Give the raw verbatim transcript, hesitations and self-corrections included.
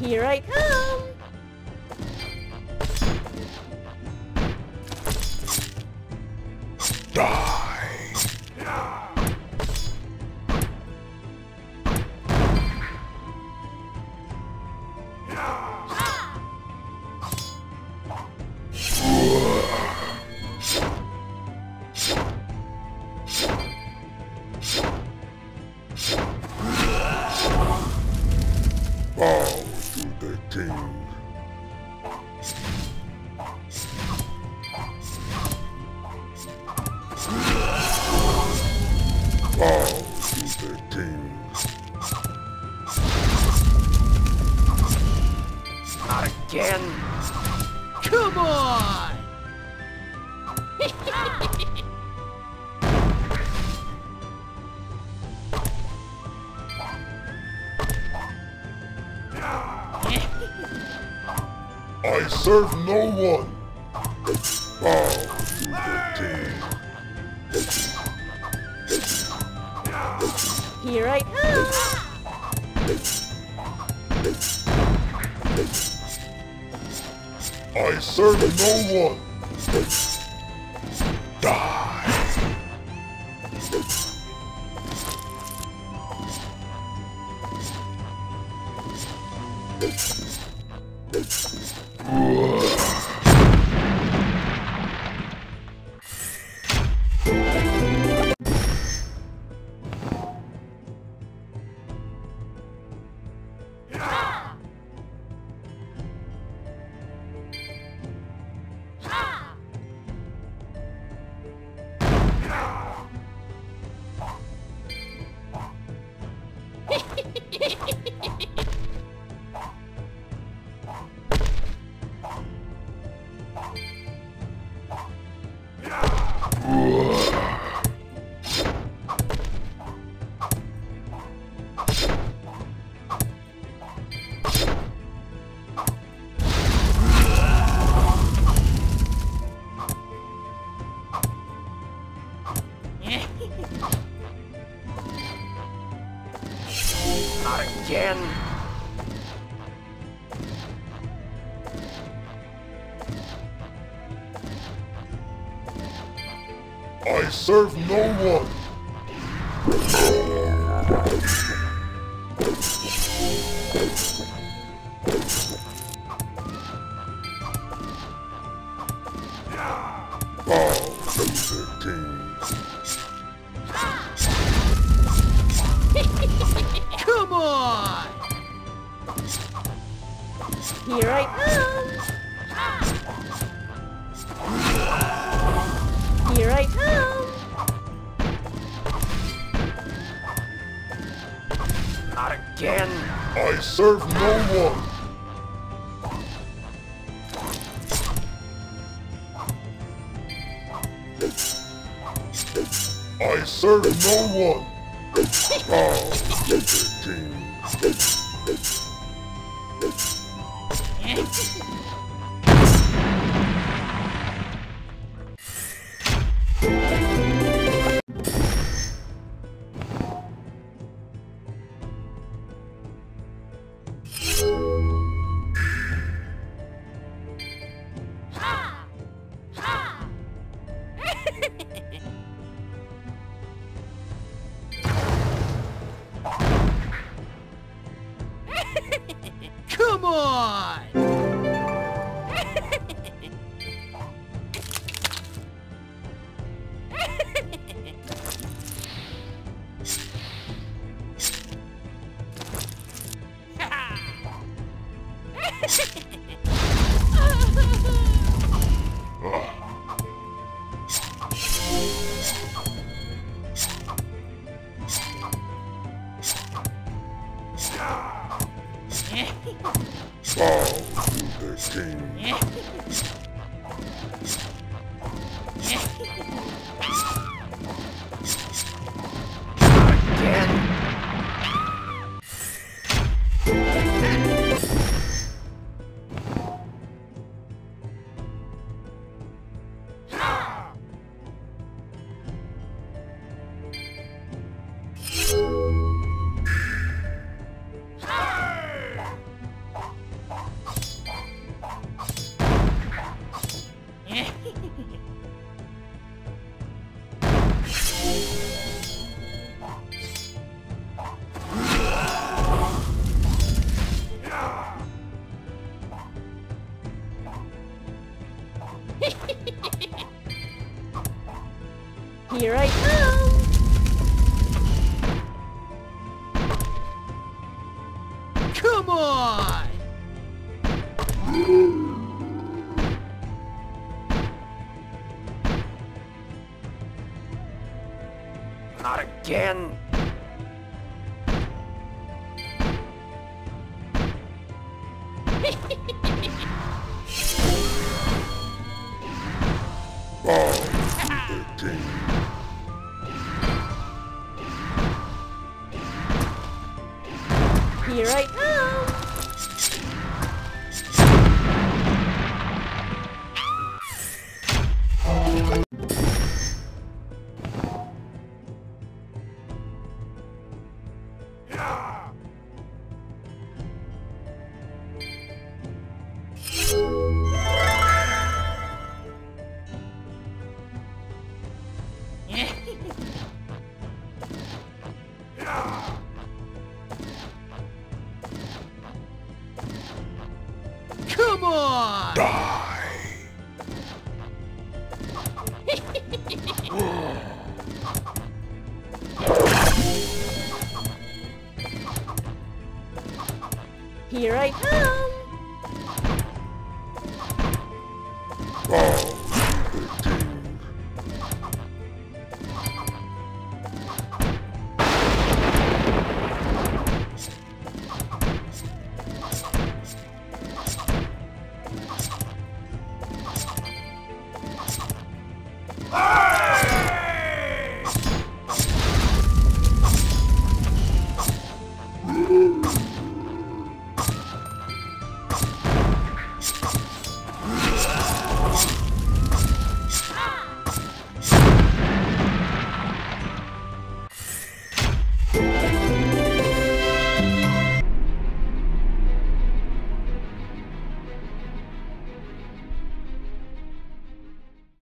Here I come! I serve no one. Bow to the king. Here I come. I serve no one. Die. Again. I serve no one. Bow to the king. Come on! Here I come! Here I come! Not again! I serve no one! I serve no one! Bow to the king. here I come! Come on! Not again! Here I come! Come on! Die! Here I come!